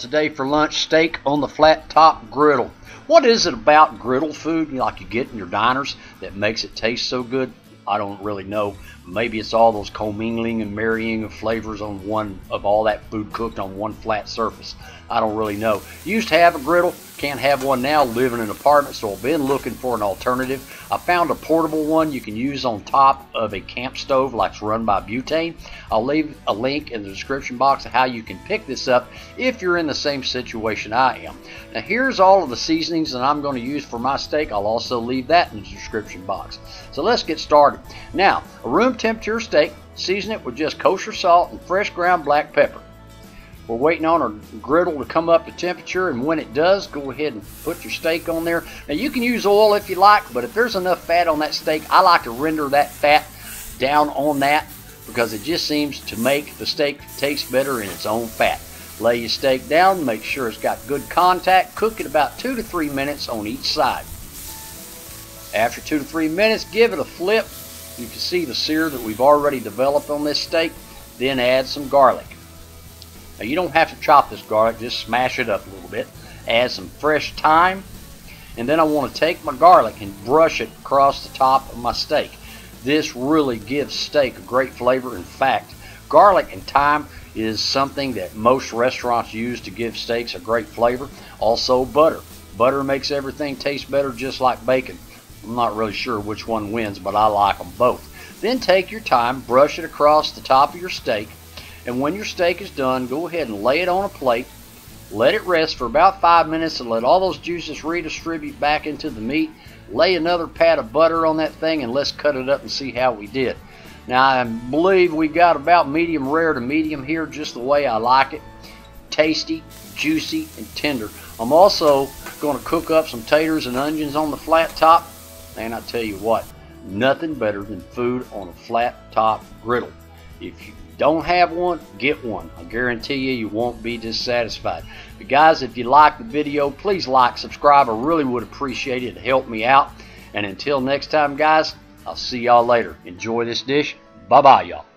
today for lunch, steak on the flat top griddle. What is it about griddle food, like you get in your diners, that makes it taste so good? I don't really know. Maybe it's all those commingling and marrying of flavors on one of all that food cooked on one flat surface. I don't really know. Used to have a griddle, can't have one now, live in an apartment, so I've been looking for an alternative. I found a portable one you can use on top of a camp stove like run by butane. I'll leave a link in the description box of how you can pick this up if you're in the same situation I am. Now here's all of the seasonings that I'm going to use for my steak. I'll also leave that in the description box. So let's get started. Now, a room temperature steak, season it with just kosher salt and fresh ground black pepper. We're waiting on our griddle to come up to temperature, and when it does, go ahead and put your steak on there. Now you can use oil if you like, but if there's enough fat on that steak, I like to render that fat down on that because it just seems to make the steak taste better in its own fat. Lay your steak down, make sure it's got good contact, cook it about 2 to 3 minutes on each side. After 2 to 3 minutes, give it a flip. You can see the sear that we've already developed on this steak. Then add some garlic. Now you don't have to chop this garlic, just smash it up a little bit. Add some fresh thyme, and then I want to take my garlic and brush it across the top of my steak. This really gives steak a great flavor. In fact, garlic and thyme is something that most restaurants use to give steaks a great flavor. Also butter. Butter makes everything taste better, just like bacon. I'm not really sure which one wins, but I like them both. Then take your thyme, brush it across the top of your steak, and when your steak is done, go ahead and lay it on a plate. Let it rest for about 5 minutes and let all those juices redistribute back into the meat. Lay another pat of butter on that thing and let's cut it up and see how we did. Now I believe we got about medium rare to medium here, just the way I like it. Tasty, juicy, and tender. I'm also going to cook up some taters and onions on the flat top. And I tell you what, nothing better than food on a flat top griddle. If you don't have one, get one. I guarantee you, you won't be dissatisfied. But guys, if you like the video, please like, subscribe. I really would appreciate it. Help me out. And until next time, guys, I'll see y'all later. Enjoy this dish. Bye-bye, y'all.